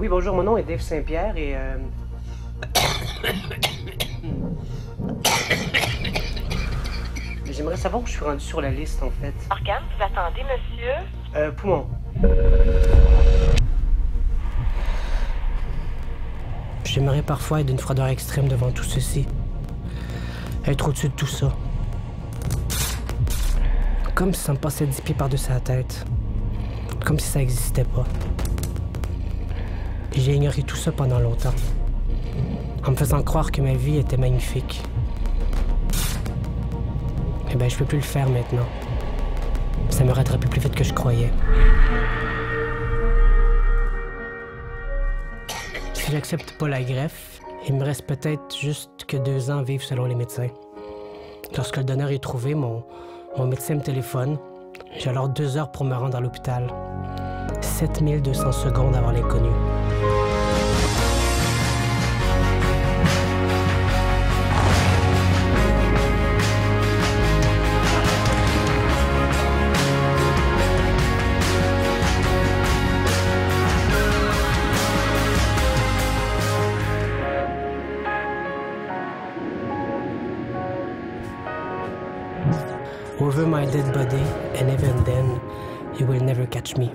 Oui, bonjour, mon nom est Dave Saint-Pierre et... J'aimerais savoir où je suis rendu sur la liste, en fait. Organe, vous attendez, monsieur? Poumon. J'aimerais parfois être d'une froideur extrême devant tout ceci. Être au-dessus de tout ça. Comme si ça me passait 10 pieds par-dessus la tête. Comme si ça n'existait pas. J'ai ignoré tout ça pendant longtemps, en me faisant croire que ma vie était magnifique. Eh bien, je peux plus le faire maintenant. Ça me rattrapait plus vite que je croyais. Si j'accepte pas la greffe, il me reste peut-être juste que 2 ans à vivre selon les médecins. Lorsque le donneur est trouvé, mon médecin me téléphone. J'ai alors 2 heures pour me rendre à l'hôpital. 7200 secondes avant l'inconnu. Over my dead body, and even then, you will never catch me.